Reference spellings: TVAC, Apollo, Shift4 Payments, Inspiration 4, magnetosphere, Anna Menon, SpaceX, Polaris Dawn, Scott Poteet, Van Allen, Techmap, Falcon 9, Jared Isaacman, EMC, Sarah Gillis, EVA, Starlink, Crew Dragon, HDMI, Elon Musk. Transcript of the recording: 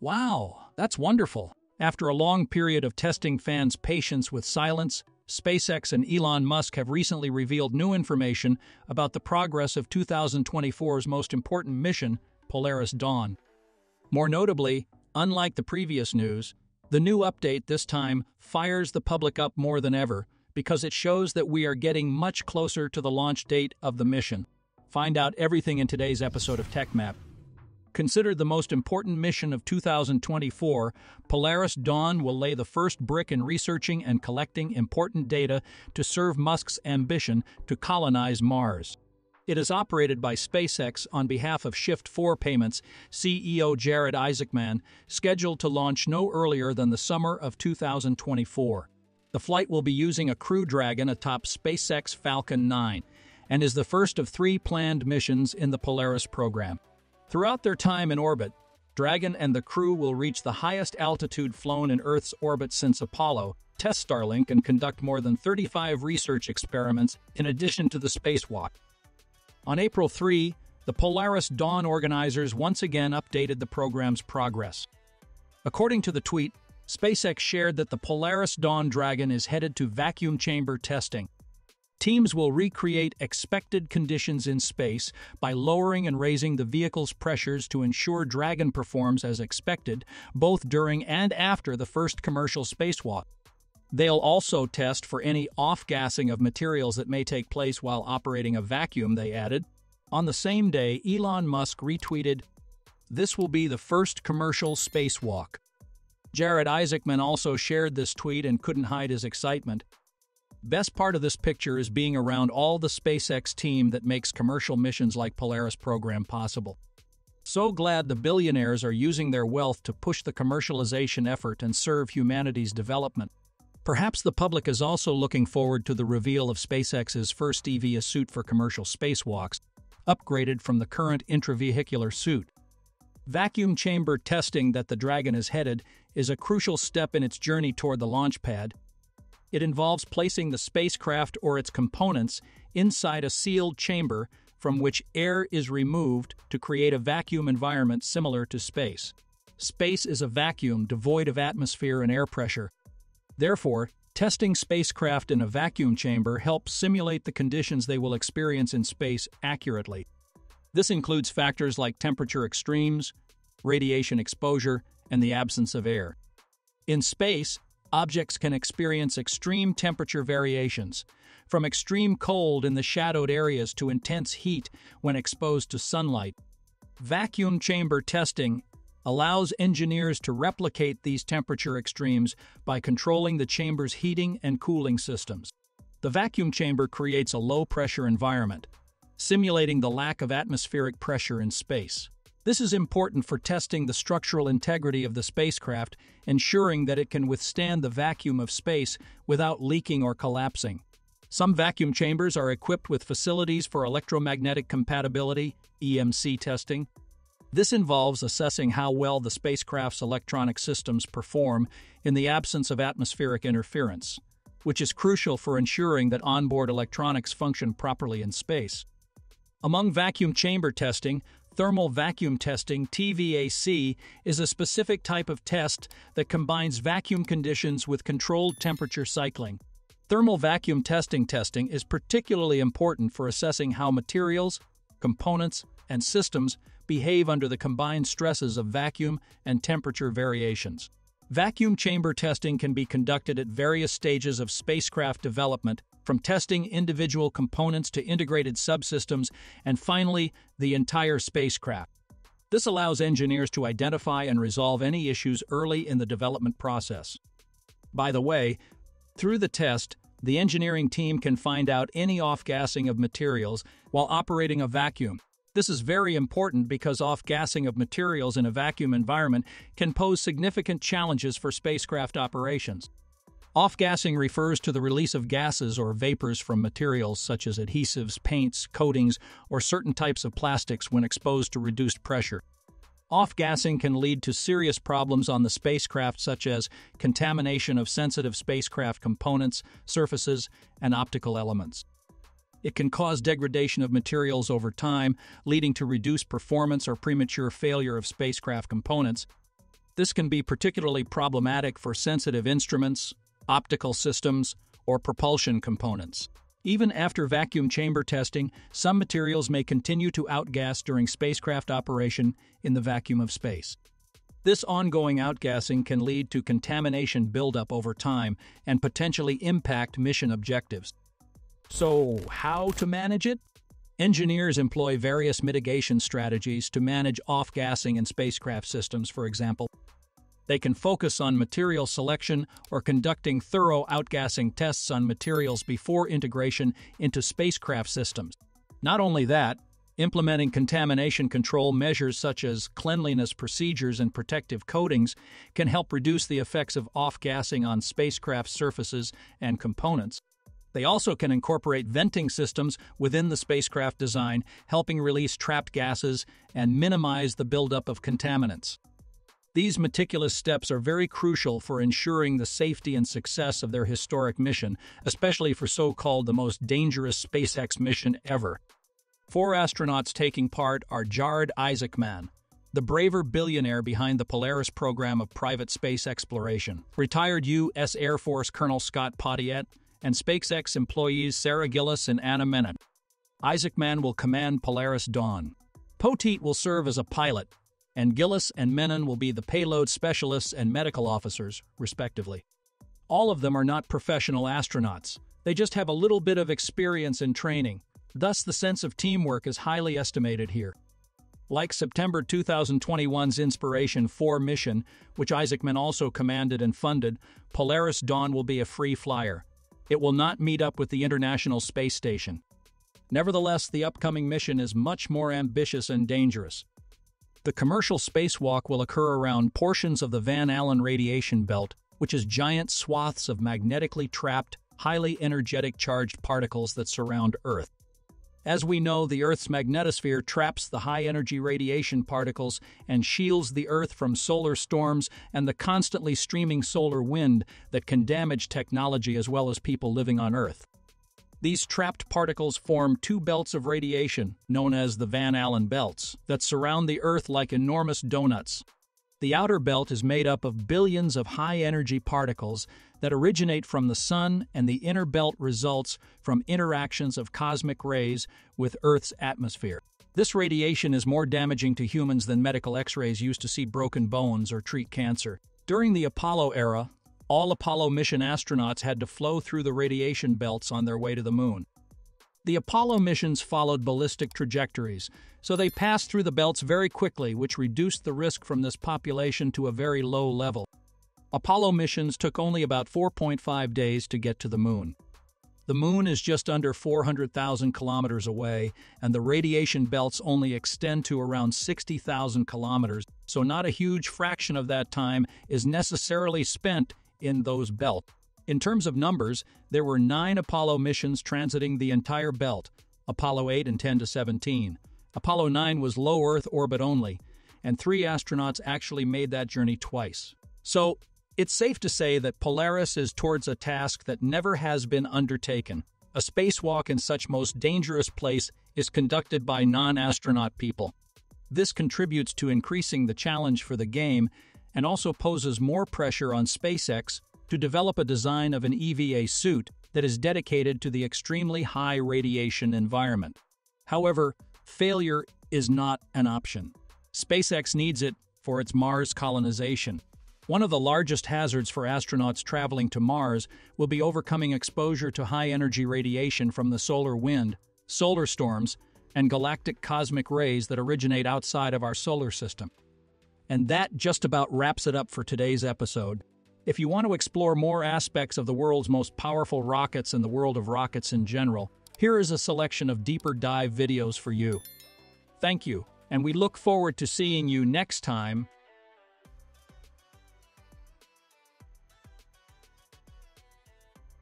Wow, that's wonderful. After a long period of testing fans' patience with silence, SpaceX and Elon Musk have recently revealed new information about the progress of 2024's most important mission, Polaris Dawn. More notably, unlike the previous news, the new update this time fires the public up more than ever because it shows that we are getting much closer to the launch date of the mission. Find out everything in today's episode of TechMap. Considered the most important mission of 2024, Polaris Dawn will lay the first brick in researching and collecting important data to serve Musk's ambition to colonize Mars. It is operated by SpaceX on behalf of Shift4 Payments CEO Jared Isaacman, scheduled to launch no earlier than the summer of 2024. The flight will be using a Crew Dragon atop SpaceX Falcon 9 and is the first of three planned missions in the Polaris program. Throughout their time in orbit, Dragon and the crew will reach the highest altitude flown in Earth's orbit since Apollo, test Starlink, and conduct more than 35 research experiments in addition to the spacewalk. On April 3, the Polaris Dawn organizers once again updated the program's progress. According to the tweet, SpaceX shared that the Polaris Dawn Dragon is headed to vacuum chamber testing. Teams will recreate expected conditions in space by lowering and raising the vehicle's pressures to ensure Dragon performs as expected, both during and after the first commercial spacewalk. They'll also test for any off-gassing of materials that may take place while operating a vacuum, they added. On the same day, Elon Musk retweeted, "This will be the first commercial spacewalk." Jared Isaacman also shared this tweet and couldn't hide his excitement. "Best part of this picture is being around all the SpaceX team that makes commercial missions like Polaris program possible. So glad the billionaires are using their wealth to push the commercialization effort and serve humanity's development." Perhaps the public is also looking forward to the reveal of SpaceX's first EVA suit for commercial spacewalks, upgraded from the current intravehicular suit. Vacuum chamber testing that the Dragon is headed is a crucial step in its journey toward the launch pad. It involves placing the spacecraft or its components inside a sealed chamber from which air is removed to create a vacuum environment similar to space. Space is a vacuum devoid of atmosphere and air pressure. Therefore, testing spacecraft in a vacuum chamber helps simulate the conditions they will experience in space accurately. This includes factors like temperature extremes, radiation exposure, and the absence of air. In space, objects can experience extreme temperature variations, from extreme cold in the shadowed areas to intense heat when exposed to sunlight. Vacuum chamber testing allows engineers to replicate these temperature extremes by controlling the chamber's heating and cooling systems. The vacuum chamber creates a low-pressure environment, simulating the lack of atmospheric pressure in space. This is important for testing the structural integrity of the spacecraft, ensuring that it can withstand the vacuum of space without leaking or collapsing. Some vacuum chambers are equipped with facilities for electromagnetic compatibility, EMC testing. This involves assessing how well the spacecraft's electronic systems perform in the absence of atmospheric interference, which is crucial for ensuring that onboard electronics function properly in space. Among vacuum chamber testing, thermal vacuum testing, TVAC, is a specific type of test that combines vacuum conditions with controlled temperature cycling. Thermal vacuum testing is particularly important for assessing how materials, components, and systems behave under the combined stresses of vacuum and temperature variations. Vacuum chamber testing can be conducted at various stages of spacecraft development, from testing individual components to integrated subsystems and finally, the entire spacecraft. This allows engineers to identify and resolve any issues early in the development process. By the way, through the test, the engineering team can find out any off-gassing of materials while operating a vacuum. This is very important because off-gassing of materials in a vacuum environment can pose significant challenges for spacecraft operations. Off-gassing refers to the release of gases or vapors from materials such as adhesives, paints, coatings, or certain types of plastics when exposed to reduced pressure. Off-gassing can lead to serious problems on the spacecraft such as contamination of sensitive spacecraft components, surfaces, and optical elements. It can cause degradation of materials over time, leading to reduced performance or premature failure of spacecraft components. This can be particularly problematic for sensitive instruments, optical systems, or propulsion components. Even after vacuum chamber testing, some materials may continue to outgas during spacecraft operation in the vacuum of space. This ongoing outgassing can lead to contamination buildup over time and potentially impact mission objectives. So, how to manage it? Engineers employ various mitigation strategies to manage off-gassing in spacecraft systems, for example. They can focus on material selection or conducting thorough outgassing tests on materials before integration into spacecraft systems. Not only that, implementing contamination control measures such as cleanliness procedures and protective coatings can help reduce the effects of off-gassing on spacecraft surfaces and components. They also can incorporate venting systems within the spacecraft design, helping release trapped gases and minimize the buildup of contaminants. These meticulous steps are very crucial for ensuring the safety and success of their historic mission, especially for so-called the most dangerous SpaceX mission ever. 4 astronauts taking part are Jared Isaacman, the braver billionaire behind the Polaris program of private space exploration, retired U.S. Air Force Colonel Scott Poteet, and SpaceX employees Sarah Gillis and Anna Menon. Isaacman will command Polaris Dawn. Poteet will serve as a pilot, and Gillis and Menon will be the payload specialists and medical officers, respectively. All of them are not professional astronauts. They just have a little bit of experience and training. Thus, the sense of teamwork is highly estimated here. Like September 2021's Inspiration 4 mission, which Isaacman also commanded and funded, Polaris Dawn will be a free flyer. It will not meet up with the International Space Station. Nevertheless, the upcoming mission is much more ambitious and dangerous. The commercial spacewalk will occur around portions of the Van Allen radiation belt, which is giant swaths of magnetically trapped, highly energetic charged particles that surround Earth. As we know, the Earth's magnetosphere traps the high-energy radiation particles and shields the Earth from solar storms and the constantly streaming solar wind that can damage technology as well as people living on Earth. These trapped particles form 2 belts of radiation, known as the Van Allen belts, that surround the Earth like enormous donuts. The outer belt is made up of billions of high-energy particles that originate from the Sun, and the inner belt results from interactions of cosmic rays with Earth's atmosphere. This radiation is more damaging to humans than medical X-rays used to see broken bones or treat cancer. During the Apollo era, all Apollo mission astronauts had to flow through the radiation belts on their way to the Moon. The Apollo missions followed ballistic trajectories, so they passed through the belts very quickly, which reduced the risk from this population to a very low level. Apollo missions took only about 4.5 days to get to the Moon. The Moon is just under 400,000 kilometers away, and the radiation belts only extend to around 60,000 kilometers, so not a huge fraction of that time is necessarily spent in those belts. In terms of numbers, there were 9 Apollo missions transiting the entire belt, Apollo 8 and 10 to 17. Apollo 9 was low Earth orbit only, and 3 astronauts actually made that journey twice. So, it's safe to say that Polaris is towards a task that never has been undertaken. A spacewalk in such most dangerous place is conducted by non-astronaut people. This contributes to increasing the challenge for the game and also poses more pressure on SpaceX to develop a design of an EVA suit that is dedicated to the extremely high radiation environment. However, failure is not an option. SpaceX needs it for its Mars colonization. One of the largest hazards for astronauts traveling to Mars will be overcoming exposure to high-energy radiation from the solar wind, solar storms, and galactic cosmic rays that originate outside of our solar system. And that just about wraps it up for today's episode. If you want to explore more aspects of the world's most powerful rockets and the world of rockets in general, here is a selection of deeper dive videos for you. Thank you, and we look forward to seeing you next time.